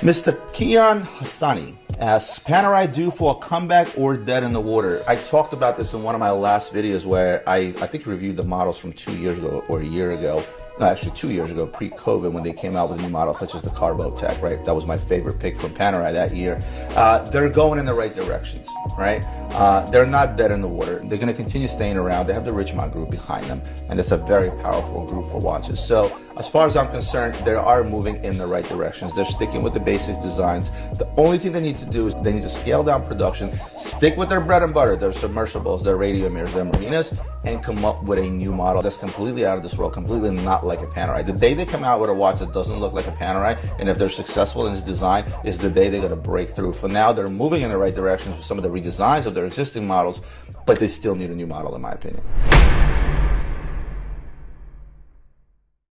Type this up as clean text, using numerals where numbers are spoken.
Mr. Kian Hassani asks, Panerai due for a comeback or dead in the water? I talked about this in one of my last videos where I think reviewed the models from 2 years ago or a year ago. No, actually 2 years ago, pre-COVID, when they came out with new models such as the Carbotech, right? That was my favorite pick from Panerai that year. They're going in the right directions, right? They're not dead in the water. They're gonna continue staying around. They have the Richemont Group behind them, and it's a very powerful group for watches. So as far as I'm concerned, they are moving in the right directions. They're sticking with the basic designs. The only thing they need to do is they need to scale down production, stick with their bread and butter, their submersibles, their radiomirs, their marinas, and come up with a new model that's completely out of this world, completely not like a Panerai. The day they come out with a watch that doesn't look like a Panerai, and if they're successful in this design, is the day they're gonna break through. For now, they're moving in the right directions with some of the redesigns of their existing models, but they still need a new model, in my opinion.